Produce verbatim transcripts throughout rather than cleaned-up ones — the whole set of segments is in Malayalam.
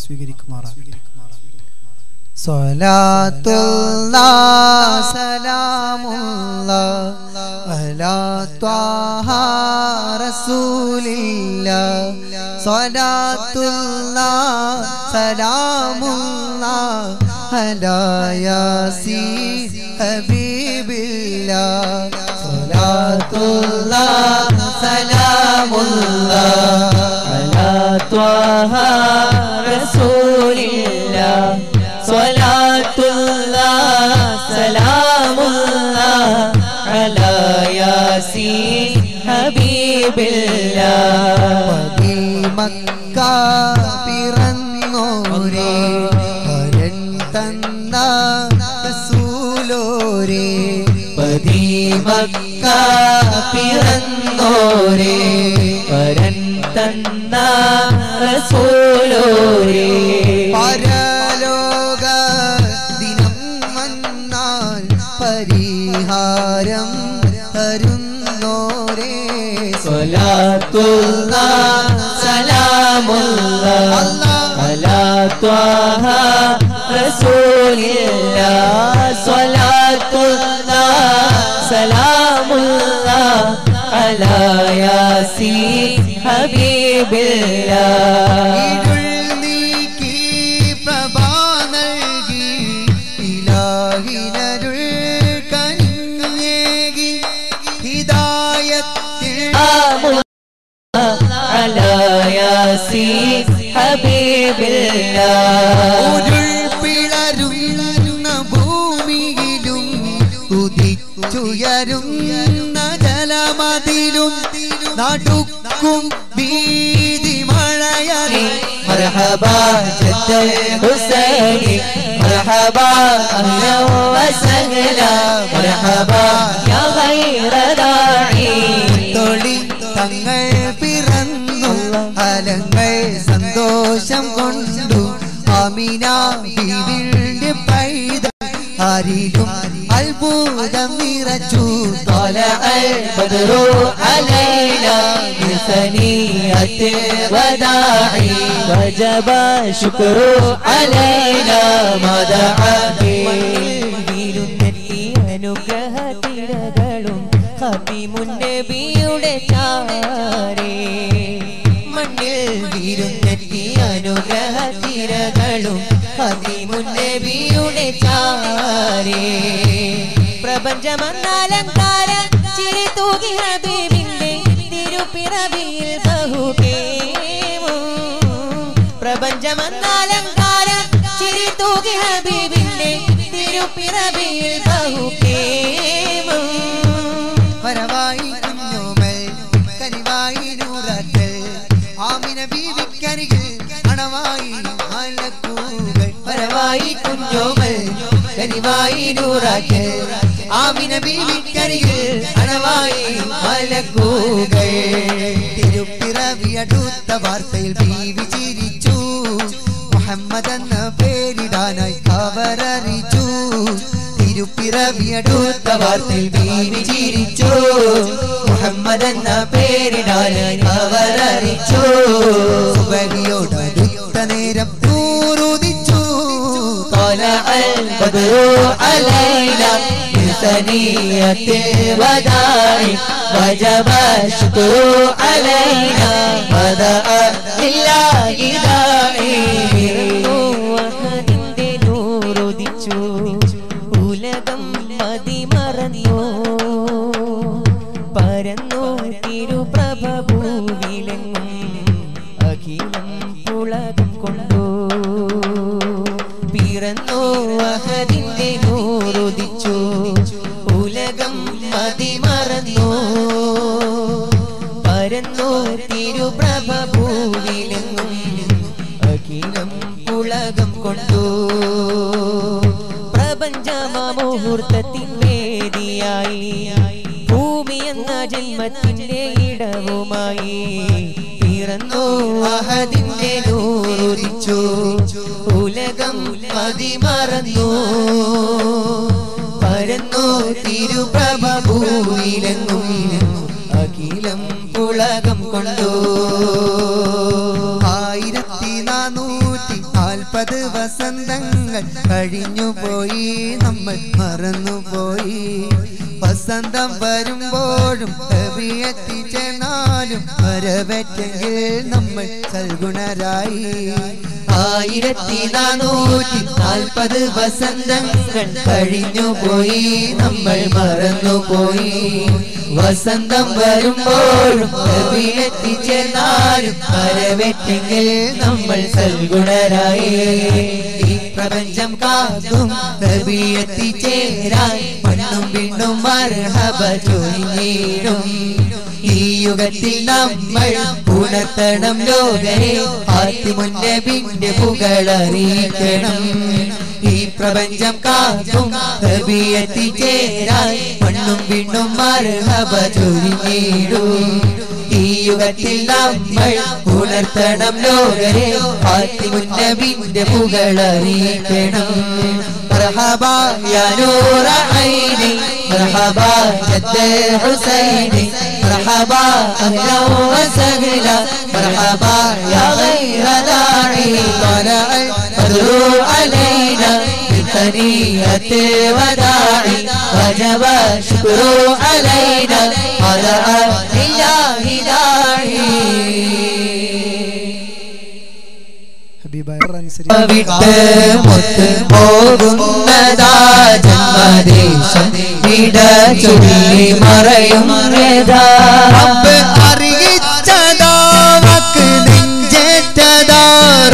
सलातुल्लाह सलामुल्लाह अला त्वाहा रसूलिल्लाह सलातुल्लाह सलामुल्लाह अला यासीन हबीबिल्लाह सलातुल्लाह सलामुल्लाह अला त्वाहा रसूलिल्लाह सलातुल्लाह सलामुल्लाह अला यासीन हबीबिल्लाह मदी मक्का पिरन्नोरे हरन तन्ना रसूलोरे मदी मक्का पिरन्नोरे हरन तन्ना रसूलोरे परिहारम तरुन्नोरे सलातुल्लाह सलामुल्लाह अला त्वाहा रसूलिल्लाह सलातुल्लाह सलामुल्लाह अला यासीन हबीबिल्लाह अला यासीन हबीबिल्लाह भूमियिലും ഉദിച്ചുയരുന്ന ജലമതിലും നടുക്കും വീതി മഴയേ മർഹബാ ജദ്ദൽ ഹുസൈനി മർഹബാ അഹ്ലാ വസഹ്ലാ മർഹബാ യാ ഖൈറ ദാഇ തൊളി തങ്ങൾ സന്തോഷം കൊണ്ടു ആമിന ബീവിയുടെ പൈതൽ ആരിലും അത്ഭുതം നിറച്ചു തലഅൽ ബദറു അലൈനാ സനിയത്തിൽ വദാഇ വജബ ശുക്റു അലൈനാ മദഅബി വീരുന്നെത്തി അനുഗ്രഹത്തിരകളും ഖാതിമുൻ നബിയുടെ ചാരേ वीरुन्नति अनुग्रह तीरगलुम खदीमुन नबियुडे चारे प्रपंचमन्नालंकारा चिरितूगी हबीबिन्दे तिरुपिरविल बहुकेमु प्रपंचमन्नालंकारा चिरितूगी हबीबिन्दे तिरुपिरविल बहुकेमु परवाई कुम्योमल कनिवाई नूरतल आमिना बीवी करिगे अणवाई अलकूगल परवाई कुंजोमल कनिवाई नूराके आमिना बीवी करिगे अणवाई अलकूगल तिरुपिरवि अडुत्त वार्तയിൽ बीवी ചിരിച്ചു മുഹമ്മദ് എന്ന പേരിടാനായി കവരറിച്ചു തിരുപ്പിറവി അടൂത്ത വാർത്തയിൽ ബീവി ചിരിച്ചു മുഹമ്മദ് എന്ന പേരിടാനായി കവരറിച്ചു സുബഹിയോടടുത്ത നേരം നൂറുദിച്ചു തലഅൽ ബദറു അലൈനാ സനിയത്തിൽ വദാഇ വജബ ശുക്റു അലൈനാ വദഅ ലില്ലാഹി ദാഇ അഹദിന്റെ നൂറുദിച്ചു ഉലകം മതിമറന്നു പരന്നു തിരുപ്രഭഭൂവിലെങ്ങും അഖിലം പുളകം കൊണ്ടു പിറന്നു അഹദിന്റെ നൂറുദിച്ചു ഉലകം മതിമറന്നു പരന്നു തിരുപ്രഭഭൂവിലെങ്ങും അഖിലം പുളകം കൊണ്ടു പ്രപഞ്ചമുഹൂർത്തത്തിൻ വേദിയായി ഭൂമി എന്ന ജന്മത്തിൻ്റെ ഇടവുമായി പിറന്നു അഹദിൻ്റെ നൂറുദിച്ചു ഉലകം മതിമറന്നു പരന്നു തിരുപ്രഭഭൂവിലെങ്ങും അഖിലം പുളകം കൊണ്ടു ആയിരത്തി നാനൂറ് തൂറ്റി നാൽപ്പത് വസന്തങ്ങൾ കഴിഞ്ഞുപോയി, നമ്മൾ മറന്നുപോയി. വസന്തം വരുമ്പോഴും കവി എത്തിച്ചെന്നാലും വരവെറ്റെങ്കിൽ നമ്മൾ സൽഗുണരായി. ആയിരത്തി നാനൂറ്റി നാൽപ്പത് വസന്തങ്ങൾ കഴിഞ്ഞുപോയി, നമ്മൾ മറന്നുപോയി. വസന്തം വരുമ്പോഴും കവി എത്തിച്ചെന്നാലും വരവെറ്റെങ്കിൽ നമ്മൾ സൽഗുണരായി. ഈ പ്രപഞ്ചം കാതും കവി എത്തിച്ചേരായി, മണ്ണും വീണ്ടും മർഹബ ചൊരിഞ്ഞിടും. ഈ യുഗത്തിൽ നമ്മൾ ഉണർത്തണം ലോകരെ, ആത്മന്റെ ബിന്റെ പുകളറിയിക്കണം. ഈ പ്രപഞ്ചം കാത്തും കവി എത്തിച്ചേരായി, മണ്ണും വീണ്ടും മർഹബ ചൊരിഞ്ഞിടും. ഈ യുഗത്തിൽ നമ്മൾ ഉണർത്തണം ലോകരെ, ആത്മന്റെ ബിന്റെ പുകളറിയിക്കണം. مرحبا يا نور عيني، مرحبا جد الحسيني، مرحبا أهلا وسهلا، مرحبا يا غير داعي. طلع البدر علينا بالتنية وداعي، وجب الشكر علينا على لله داعي. വിട്ട് മുത്ത് പോകുന്നതാ ജന്മദേശം, ഇട ചുള്ളി മറയും റബ്ബ് അറിയിച്ചതാ, വാക്ക് നെഞ്ചേറ്റതാ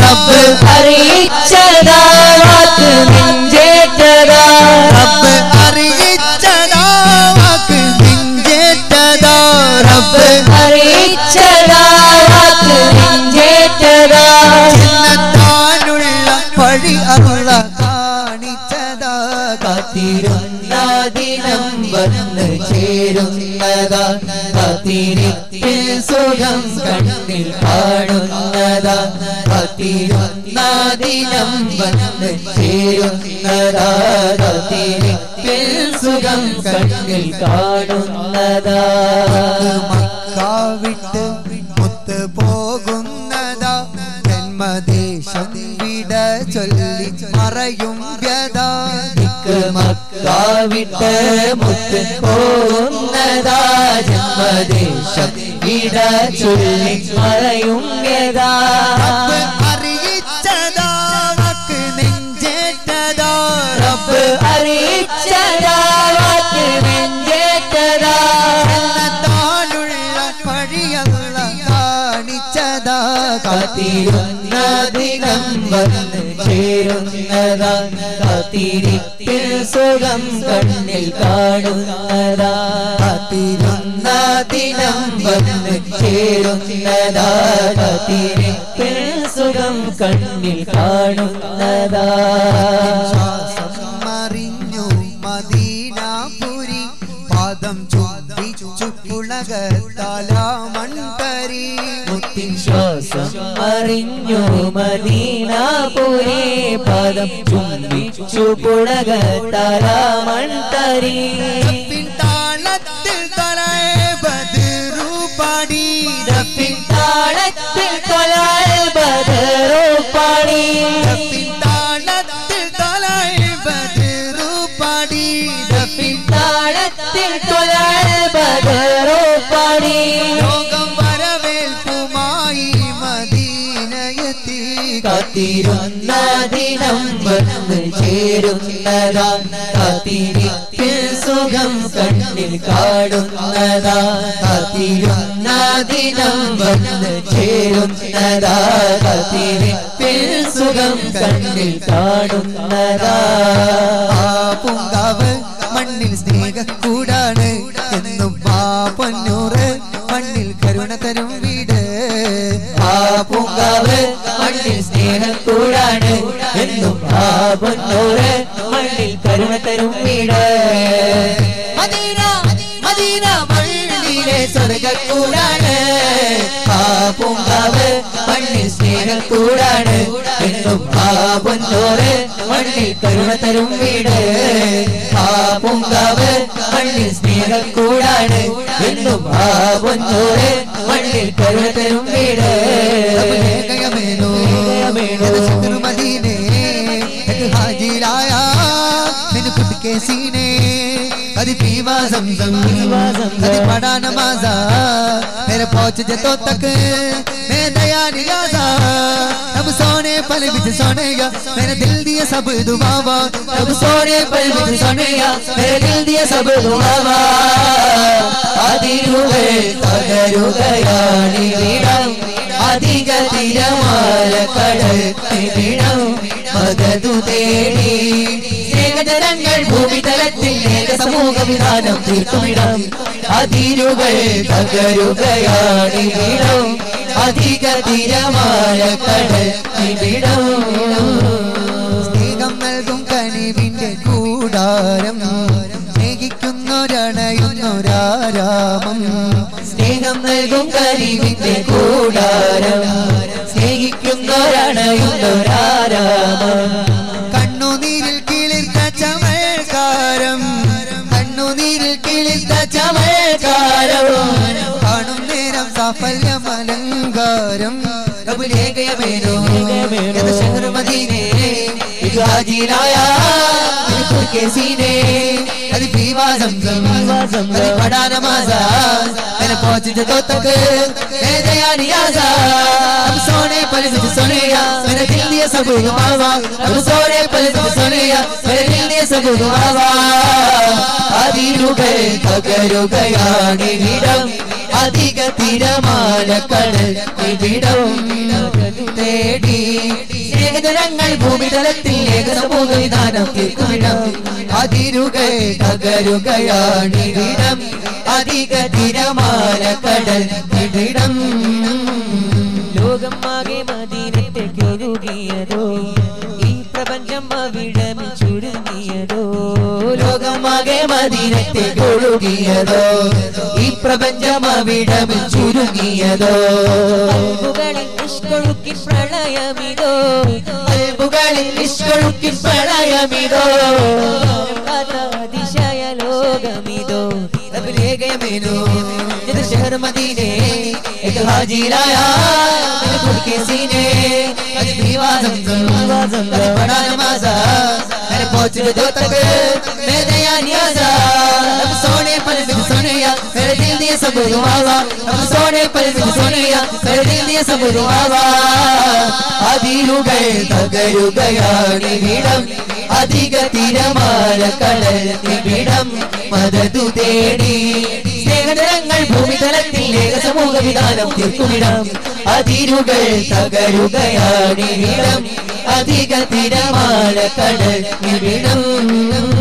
റബ്ബ് അറിയിച്ചതാ, വാക്ക് നെഞ്ചേറ്റതാ റബ്ബ് അറിയിച്ചതാ, വാക്ക് നെഞ്ചേറ്റതാ റബ്ബ് അറിയിച്ചതാ, വാക്ക് നെഞ്ചേറ്റതാ. വഴി അരുള കാണിച്ചതാ, കാത്തിരുന്ന ദിനം വന്ന് ചേരുന്നതാ, കാത്തിരിപ്പിൽ സുഖം കണ്ണിൽ കാണുന്നതാ, കാത്തിരുന്ന ദിനം വന്ന് ചേരുന്നതാ, കാത്തിരിപ്പിൽ സുഖം കണ്ണിൽ കാണുന്നതാ. മക്കാ വിട്ട് മുത്ത് പോകുന്നതാ ജന്മദേശം, വിട ചൊല്ലി മറയും വ്യത. മക്കാ വിട്ട് മുത്ത് പോകുന്നതാ ജന്മദേശം, വിട ചൊല്ലി മറയും വ്യത. റബ്ബ് അറിയിച്ചതാ, വാക്ക് നെഞ്ചേറ്റതാ, റബ്ബ് അറിയിച്ചതാ, വാക്ക് നെഞ്ചേറ്റതാ. കാത്തിരുന്ന ദിനം വന്ന് ചേരുന്നതാ, കാത്തിരിപ്പിൽ സുഖം കണ്ണിൽ കാണുന്നതാ, കാത്തിരുന്ന ദിനം വന്ന് ചേരുന്നതാ, കാത്തിരിപ്പിൽ സുഖം കണ്ണിൽ കാണുന്നതാ. മറിഞ്ഞു മദീനാപുരി പാദം ചുദിച്ചു പുളകത്താലാമൺതരി. മുത്തിൻ ശ്വാസം അറിഞ്ഞു മദീനാപുരി പാദം ചുദിച്ചു പുളകത്താലാമൺതരി. റബ്ബിൻ താളത്തിൽ തൊഴാൽ ബദറു പാടി, റബ്ബിൻ താളത്തിൽ തൊഴാൽ ബദറു പാടി, റബ്ബിൻ താളത്തിൽ തൊഴാൽ ബദറു പാടി, റബ്ബിൻ താളത്തിൽ തൊഴാൽ ബദറു പാടി. ലോകം വരവേൽപ്പുമായി മദീനയെത്തി, കാത്തിരുന്ന ദിനം വന്ന് ചേരുന്നതാ, കാത്തിരിപ്പിൽ സുഖം കണ്ണിൽ കാണുന്നതാ, കാത്തിരുന്ന ദിനം വന്ന് ചേരുന്നതാ, കാത്തിരിപ്പിൽ സുഖം കണ്ണിൽ കാണുന്നതാ. പൂങ്കാവ് മണ്ണിൽ സ്നേഹക്കൂടാണ് എന്നും ആ പൊന്നൂറ് മണ്ണിൽ കരുണ തരും വീട്. ആ പൂങ്കാവ് മണ്ണിൽ സ്നേഹക്കൂടാണ് എന്നും ആ പൊന്നൂറ് മണ്ണിൽ കരുണ തരും വീട്. മദീന മദീന മണ്ണിലെ സ്വർഗക്കൂടാണ്, ആ പൂങ്കാവ് മണ്ണിൽ സ്നേഹക്കൂടാണ് എന്നും ആ പൊന്നൂറ് മണ്ണിൽ കരുണ തരും വീട്. ആ പൂങ്കാവ് മണ്ണിൽ സ്നേഹക്കൂടാണ് എന്നും ആ പൊന്നൂറ് മണ്ണിൽ കരുണ തരും വീട്. सिदर मदीने एक हाजी लाया फिर खुद के सीने, कभी पीवा जमजम कभी पढ़ा नमाजा, फिर पहुँच जे तो तक मैं नया नियाजा। तब सोने पल बिच सोनेगा मेरे दिल दिए सब दुआवा, तब सोने पल बिच सोनेगा मेरे दिल दिए सब दुआवा। आदि रुए कदर गया नीड़ा आदि गति जमाल कड़ल बिणम मगदु तेरी सेगदरंगल भूमि तलतिल नेक समूह विधानम तीर्थमिडम आदि रुगल तगरु गयानि बिणम आदि गति जमाल कड़ल बिणम സ്നേഹങ്ങൾ തുങ്കനിവിന്റെ കൂടാരം സ്നേഹിക്കുന്നൊരണയുന്നൊരാരാമം സ്നേഹം നൽകും കരിവിന്റെ കൂടാരം സ്നേഹിക്കുന്നൊരണയുന്നൊരാരാമം കണ്ണുനീരിൽ കിളിർത്ത ചമൽക്കാരം കണ്ണുനീരിൽ കിളിർത്ത ചമൽക്കാരം കാണും നേരം സാഫല്യമലങ്കാരം കബുലേഖയ മേനോ എന്ന ശഹർ മദീനെ एक हाजी लाया के सीने, कभी पीवा जमजम कभी पढ़ा नमाजा, मैंने पहुँच जे तो तक मैं नया नियाजा। अब सोने पल बिच सोनेया मेरे दिल दिए सब दुआवा, अब सोने पल बिच सोनेया मेरे दिल दिए सब दुआवा। आदि रुके तगरु गयानि बिडम आदि गति रमाल कड़ल बिडम तेडी ंगल भूमि तलतिलुगयाम आदि गतिरमाल कड़ल ലോകം ആകെ മദീനത്തേക്ക് ഒഴുകിയതോ ഈ പ്രപഞ്ചം അവിടം ചുരുങ്ങിയതോ, ലോകം ആകെ മദീനത്തേക്ക് ഒഴുകിയതോ ഈ പ്രപഞ്ചം അവിടം ചുരുങ്ങിയതോ। ൊഴുക്കി പ്രളയമിതോ അൽബുകളിൽ വിശ്വഴുക്കി പ്രളയമിതോ അതിശയ ലോകമിതോ കബുലേഖയമേനോ ഇത് ശഹർ മദീനെ एक हाजी लाया खुद के सीने, आज पीवा जमजम आज पढ़ा नमाजा, मैंने पहुँच जे तो तक मैं नया नियाजा। अब सोने पल बिच सोनेया मेरे दिल दिए सब दुआवा, अब सोने पल बिच सोनेया मेरे दिल दिए सब दुआवा। आदि रुगे तगरु गयानि बिडम आदि गति रमाल कड़ल बिडम मददु तेडी സ്നേഹതരങ്ങൾ ഭൂമി തലത്തിൽ ഏക സമൂഹ വിധാനം തീർക്കുമിടം അതിരുകൾ തകരുകയാണിവിടം അധിക തിരമാല കടൽ നിവിടം।